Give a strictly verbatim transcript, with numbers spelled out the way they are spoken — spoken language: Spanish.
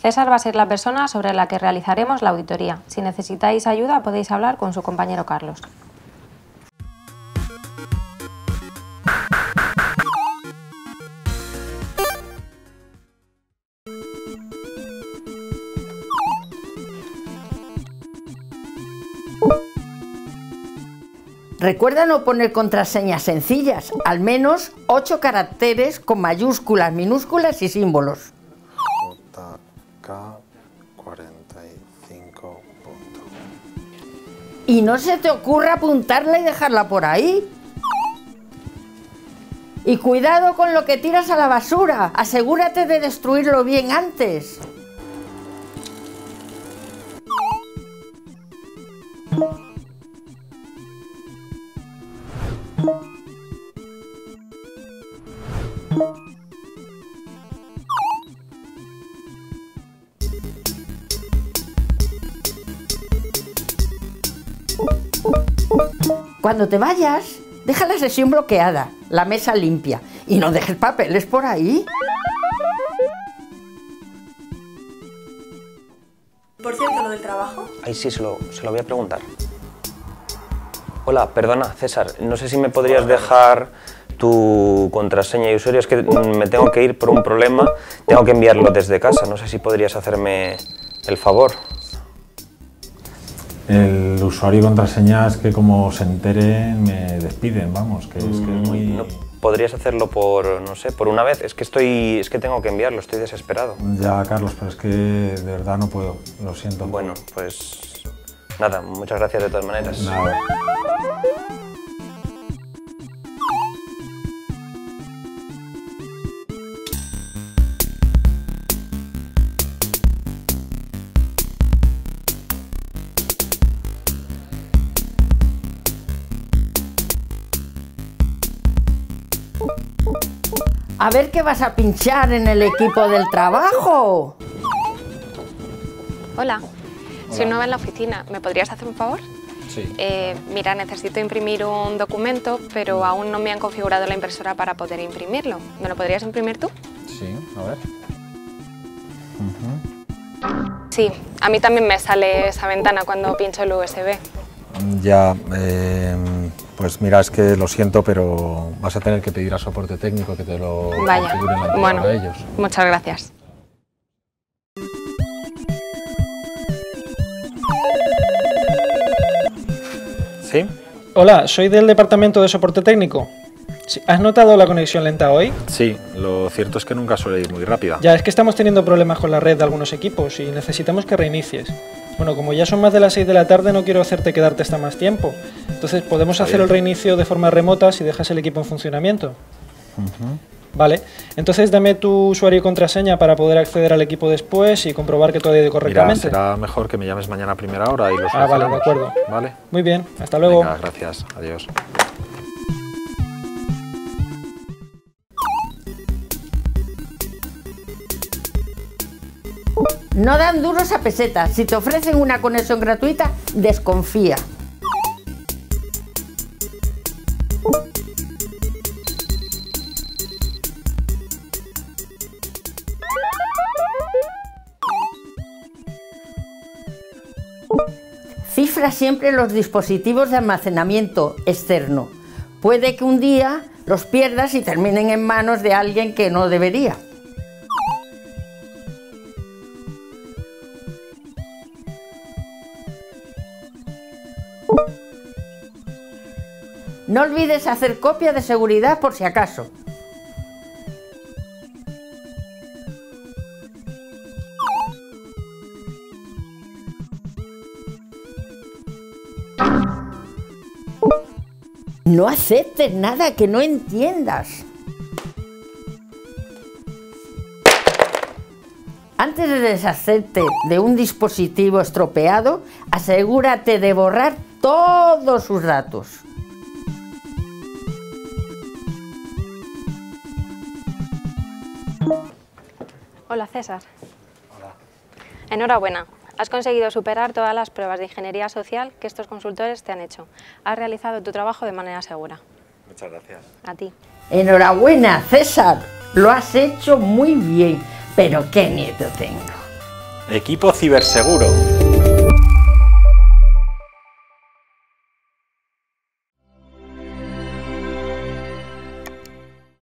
César va a ser la persona sobre la que realizaremos la auditoría. Si necesitáis ayuda, podéis hablar con su compañero Carlos. Recuerda no poner contraseñas sencillas, al menos ocho caracteres con mayúsculas, minúsculas y símbolos. J K cuarenta y cinco. Y no se te ocurra apuntarla y dejarla por ahí. Y cuidado con lo que tiras a la basura, asegúrate de destruirlo bien antes. Cuando te vayas, deja la sesión bloqueada, la mesa limpia y no dejes papeles por ahí. Por cierto, lo del trabajo. Ay, sí, se lo, se lo voy a preguntar. Hola, perdona, César, no sé si me podrías dejar tu contraseña y usuario, es que me tengo que ir por un problema, tengo que enviarlo desde casa, no sé si podrías hacerme el favor. El usuario y contraseña es que como se enteren me despiden, vamos, que es que es muy... No, podrías hacerlo por, no sé, por una vez, es que estoy, es que tengo que enviarlo, estoy desesperado. Ya, Carlos, pero es que de verdad no puedo, lo siento. Bueno, pues... Nada, muchas gracias de todas maneras. Nada. A ver qué vas a pinchar en el equipo del trabajo. Hola. Soy nueva en la oficina, ¿me podrías hacer un favor? Sí. Eh, mira, necesito imprimir un documento, pero aún no me han configurado la impresora para poder imprimirlo. ¿Me lo podrías imprimir tú? Sí, a ver. Uh-huh. Sí, a mí también me sale esa ventana cuando pincho el U S B. Ya, eh, pues mira, es que lo siento, pero vas a tener que pedir a soporte técnico que te lo Vaya. configuren la bueno, de ellos. Muchas gracias. ¿Sí? Hola, soy del departamento de soporte técnico. ¿Has notado la conexión lenta hoy? Sí, lo cierto es que nunca suele ir muy rápida. Ya, es que estamos teniendo problemas con la red de algunos equipos y necesitamos que reinicies. Bueno, como ya son más de las seis de la tarde, no quiero hacerte quedarte hasta más tiempo. Entonces, podemos hacer el reinicio de forma remota si dejas el equipo en funcionamiento. Uh-huh. Vale, entonces dame tu usuario y contraseña para poder acceder al equipo después y comprobar que todo ha ido correctamente. Mira, será mejor que me llames mañana a primera hora y los... Ah, vale, de acuerdo. Vale. Muy bien, hasta luego. Venga, gracias, adiós. No dan duros a pesetas. Si te ofrecen una conexión gratuita, desconfía. Cifra siempre los dispositivos de almacenamiento externo. Puede que un día los pierdas y terminen en manos de alguien que no debería. No olvides hacer copia de seguridad por si acaso. No aceptes nada que no entiendas. Antes de deshacerte de un dispositivo estropeado, asegúrate de borrar todos sus datos. Hola, César. Hola. Enhorabuena. Has conseguido superar todas las pruebas de ingeniería social que estos consultores te han hecho. Has realizado tu trabajo de manera segura. Muchas gracias. A ti. Enhorabuena, César. Lo has hecho muy bien, pero qué nieto tengo. Equipo Ciberseguro.